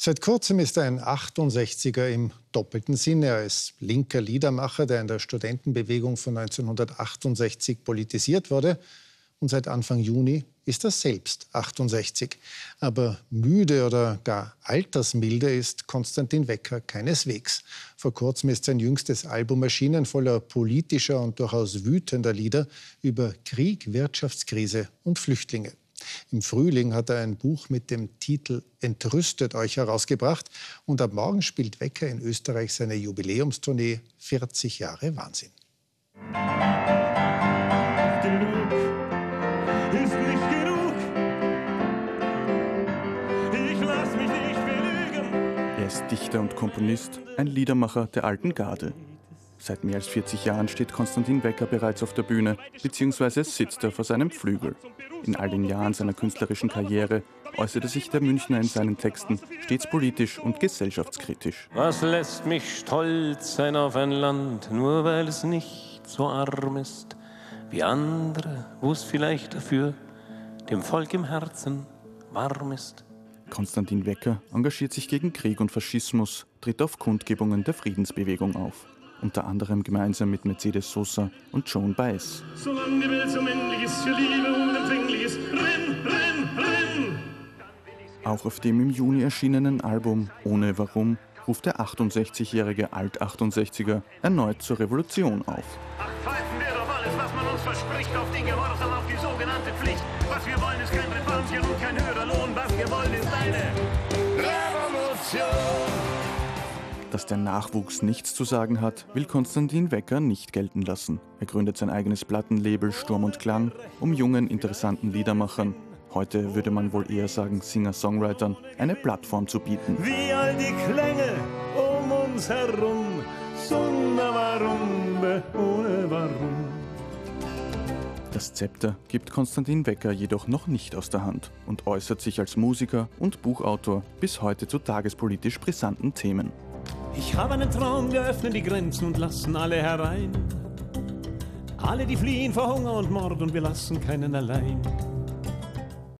Seit kurzem ist ein 68er im doppelten Sinne. Er ist linker Liedermacher, der in der Studentenbewegung von 1968 politisiert wurde. Und seit Anfang Juni ist er selbst 68. Aber müde oder gar altersmilde ist Konstantin Wecker keineswegs. Vor kurzem ist sein jüngstes Album erschienen, voller politischer und durchaus wütender Lieder über Krieg, Wirtschaftskrise und Flüchtlinge. Im Frühling hat er ein Buch mit dem Titel »Entrüstet euch« herausgebracht. Und ab morgen spielt Wecker in Österreich seine Jubiläumstournee 40 Jahre Wahnsinn. Er ist Dichter und Komponist, ein Liedermacher der alten Garde. Seit mehr als 40 Jahren steht Konstantin Wecker bereits auf der Bühne, beziehungsweise sitzt er vor seinem Flügel. In all den Jahren seiner künstlerischen Karriere äußerte sich der Münchner in seinen Texten stets politisch und gesellschaftskritisch. Was lässt mich stolz sein auf ein Land, nur weil es nicht so arm ist wie andere, wo es vielleicht dafür dem Volk im Herzen warm ist. Konstantin Wecker engagiert sich gegen Krieg und Faschismus, tritt auf Kundgebungen der Friedensbewegung auf. Unter anderem gemeinsam mit Mercedes Sosa und Joan Baez. Solange die Welt so männlich ist, für Liebe unempfänglich ist, renn, renn, renn! Auch auf dem im Juni erschienenen Album Ohne Warum ruft der 68-jährige Alt-68er erneut zur Revolution auf. Ach, pfeifen wir doch alles, was man uns verspricht, auf den Gehorsam, auf die sogenannte Pflicht. Was wir wollen, ist kein Reformchen und kein höherer Lohn, was wir wollen, ist eine Revolution! Dass der Nachwuchs nichts zu sagen hat, will Konstantin Wecker nicht gelten lassen. Er gründet sein eigenes Plattenlabel Sturm und Klang, um jungen, interessanten Liedermachern, heute würde man wohl eher sagen Singer-Songwritern, eine Plattform zu bieten. Wie all die Klänge um uns herum, ohne Warum, ohne Warum. Das Zepter gibt Konstantin Wecker jedoch noch nicht aus der Hand und äußert sich als Musiker und Buchautor bis heute zu tagespolitisch brisanten Themen. Ich habe einen Traum, wir öffnen die Grenzen und lassen alle herein. Alle, die fliehen vor Hunger und Mord und wir lassen keinen allein.